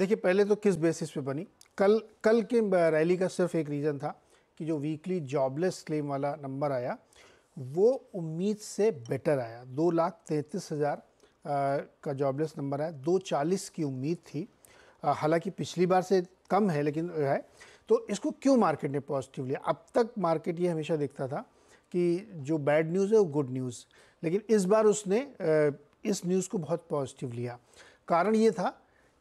देखिए पहले तो किस बेसिस पे बनी, कल के रैली का सिर्फ एक रीज़न था कि जो वीकली जॉबलेस क्लेम वाला नंबर आया वो उम्मीद से बेटर आया। 2,33,000 का जॉबलेस नंबर आया, 2,40 की उम्मीद थी, हालांकि पिछली बार से कम है लेकिन है। तो इसको क्यों मार्केट ने पॉजिटिव लिया? अब तक मार्केट ये हमेशा देखता था कि जो बैड न्यूज़ है वो गुड न्यूज़, लेकिन इस बार उसने इस न्यूज़ को बहुत पॉजिटिव लिया। कारण ये था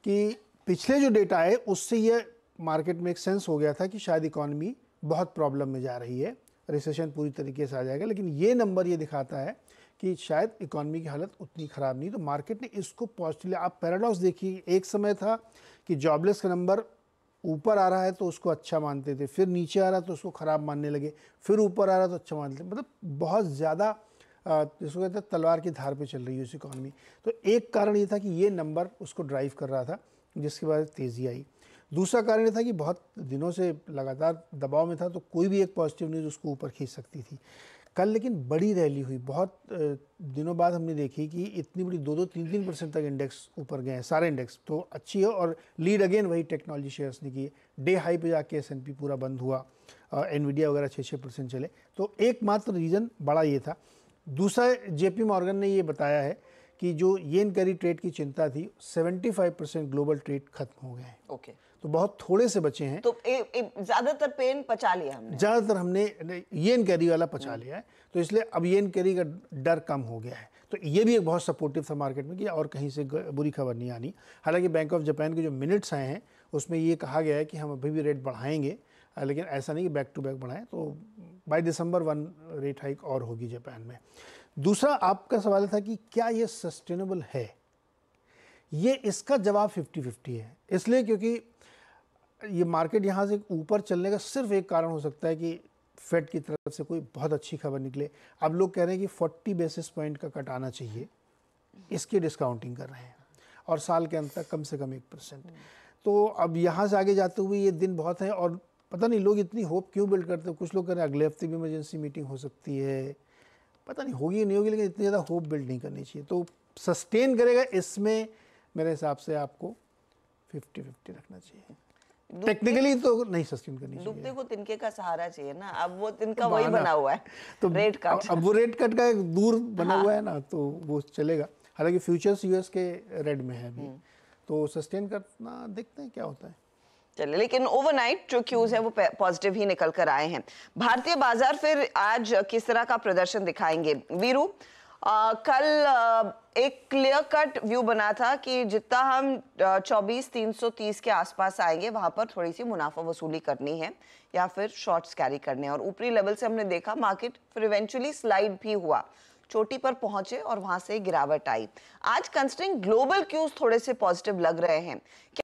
कि पिछले जो डेटा है उससे ये मार्केट में एक सेंस हो गया था कि शायद इकॉनमी बहुत प्रॉब्लम में जा रही है, रिसेशन पूरी तरीके से आ जाएगा, लेकिन ये नंबर ये दिखाता है कि शायद इकॉनमी की हालत उतनी ख़राब नहीं। तो मार्केट ने इसको पॉजिटिव लिया। आप पैराडॉक्स देखिए, एक समय था कि जॉबलेस का नंबर ऊपर आ रहा है तो उसको अच्छा मानते थे, फिर नीचे आ रहा तो उसको ख़राब मानने लगे, फिर ऊपर आ रहा तो अच्छा मानते थे। मतलब बहुत ज़्यादा जिसको कहते हैं तलवार की धार पे चल रही है उस इकॉनमी। तो एक कारण ये था कि ये नंबर उसको ड्राइव कर रहा था, जिसके बाद तेज़ी आई। दूसरा कारण ये था कि बहुत दिनों से लगातार दबाव में था तो कोई भी एक पॉजिटिव न्यूज़ उसको ऊपर खींच सकती थी। कल लेकिन बड़ी रैली हुई, बहुत दिनों बाद हमने देखी कि इतनी बड़ी 2-3% तक इंडेक्स ऊपर गए हैं, सारे इंडेक्स, तो अच्छी है। और लीड अगेन वही टेक्नोलॉजी शेयर्स ने किए, डे हाई पे जाके S&P पूरा बंद हुआ, एनवीडिया वगैरह 6% चले। तो एकमात्र रीज़न बड़ा ये था। दूसरा, JPMorgan ने ये बताया है कि जो येन कैरी ट्रेड की चिंता थी, 75% ग्लोबल ट्रेड खत्म हो गए हैं। ओके, तो बहुत थोड़े से बचे हैं। तो ज़्यादातर पेन पचा लिया हमने, येन कैरी वाला पचा लिया है, तो इसलिए अब येन कैरी का डर कम हो गया है। तो ये भी एक बहुत सपोर्टिव था मार्केट में कि और कहीं से बुरी खबर नहीं आनी। हालांकि बैंक ऑफ जापान के जो मिनट्स आए हैं उसमें ये कहा गया है कि हम अभी भी रेट बढ़ाएंगे, लेकिन ऐसा नहीं कि बैक टू बैक बढ़ाएं। तो बाय दिसंबर 1 रेट हाइक और होगी जापान में। दूसरा आपका सवाल था कि क्या ये सस्टेनेबल है? ये इसका जवाब 50-50 है, इसलिए क्योंकि ये मार्केट यहाँ से ऊपर चलने का सिर्फ एक कारण हो सकता है कि फेड की तरफ से कोई बहुत अच्छी खबर निकले। अब लोग कह रहे हैं कि 40 बेसिस पॉइंट का कट आना चाहिए, इसकी डिस्काउंटिंग कर रहे हैं, और साल के अंत तक कम से कम 1%। तो अब यहाँ से आगे जाते हुए ये दिन बहुत हैं, और पता नहीं लोग इतनी होप क्यों बिल्ड करते हैं। कुछ लोग कह रहे हैं अगले हफ्ते भी इमरजेंसी मीटिंग हो सकती है, पता नहीं होगी नहीं होगी, लेकिन इतनी ज़्यादा होप बिल्ड नहीं करनी चाहिए। तो सस्टेन करेगा इसमें मेरे हिसाब से आपको 50-50 रखना चाहिए। टेक्निकली तो नहीं सस्टेन करनी चाहिए, डूबते को तिनके का सहारा चाहिए ना। अब वो तिनका वही बना हुआ है, तो रेट कट, अब वो रेट कट का एक दूर बना हुआ है ना, तो वो चलेगा। हालांकि फ्यूचर्स यूएस के रेड में है अभी, तो सस्टेन करना देखते हैं क्या होता है। चले, लेकिन ओवरनाइट जो क्यूज है वो पॉजिटिव ही निकल कर आए हैं। भारतीय बाजार फिर आज किस तरह का प्रदर्शन दिखाएंगे? वीरू, कल एक क्लियर कट व्यू बना था कि जितना हम 24,330 के आसपास आएंगे वहां पर थोड़ी सी मुनाफा वसूली करनी है या फिर शॉर्ट्स कैरी करने हैं, और ऊपरी लेवल से हमने देखा मार्केट फिर इवेंचुअली स्लाइड भी हुआ, चोटी पर पहुंचे और वहां से गिरावट आई। आज कंस्ट्रिंग ग्लोबल क्यूज थोड़े से पॉजिटिव लग रहे हैं।